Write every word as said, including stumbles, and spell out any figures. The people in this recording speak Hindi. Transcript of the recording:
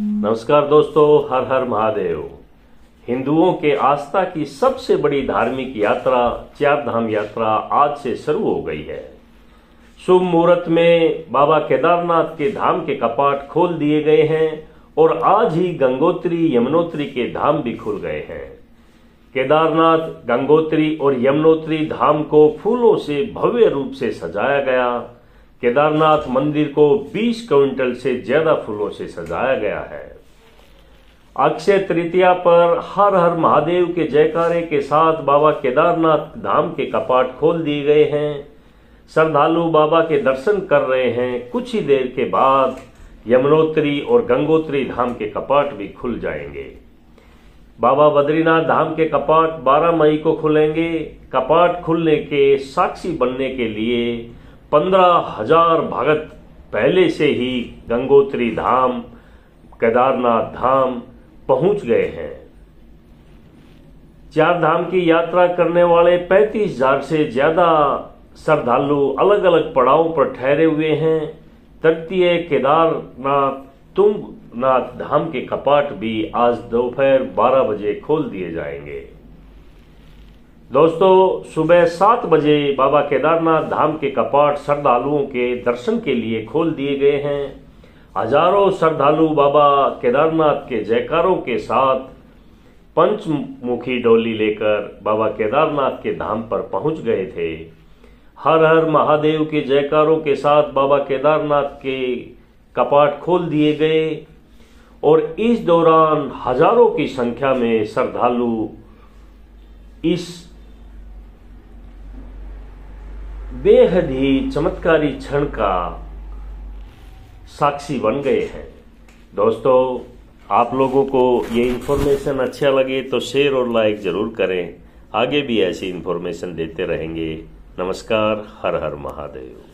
नमस्कार दोस्तों, हर हर महादेव। हिंदुओं के आस्था की सबसे बड़ी धार्मिक यात्रा चार धाम यात्रा आज से शुरू हो गई है। शुभ मुहूर्त में बाबा केदारनाथ के धाम के कपाट खोल दिए गए हैं और आज ही गंगोत्री यमुनोत्री के धाम भी खुल गए हैं। केदारनाथ, गंगोत्री और यमुनोत्री धाम को फूलों से भव्य रूप से सजाया गया। केदारनाथ मंदिर को बीस क्विंटल से ज्यादा फूलों से सजाया गया है। अक्षय तृतीया पर हर हर महादेव के जयकारे के साथ बाबा केदारनाथ धाम के कपाट खोल दिए गए हैं। श्रद्धालु बाबा के दर्शन कर रहे हैं। कुछ ही देर के बाद यमुनोत्री और गंगोत्री धाम के कपाट भी खुल जाएंगे। बाबा बद्रीनाथ धाम के कपाट बारह मई को खुलेंगे। कपाट खुलने के साक्षी बनने के लिए पंद्रह हजार भगत पहले से ही गंगोत्री धाम, केदारनाथ धाम पहुंच गए हैं। चार धाम की यात्रा करने वाले पैंतीस हजार से ज्यादा श्रद्धालु अलग अलग पड़ावों पर ठहरे हुए हैं। तृतीय केदारनाथ, तुंगनाथ धाम के कपाट भी आज दोपहर बारह बजे खोल दिए जाएंगे। दोस्तों, सुबह सात बजे बाबा केदारनाथ धाम के कपाट श्रद्धालुओं के दर्शन के लिए खोल दिए गए हैं। हजारों श्रद्धालु बाबा केदारनाथ के जयकारों के साथ पंचमुखी डोली लेकर बाबा केदारनाथ के धाम पर पहुंच गए थे। हर हर महादेव के जयकारों के साथ बाबा केदारनाथ के कपाट खोल दिए गए और इस दौरान हजारों की संख्या में श्रद्धालु इस बेहद ही चमत्कारी क्षण का साक्षी बन गए हैं। दोस्तों, आप लोगों को ये इन्फॉर्मेशन अच्छा लगे तो शेयर और लाइक जरूर करें। आगे भी ऐसी इन्फॉर्मेशन देते रहेंगे। नमस्कार, हर हर महादेव।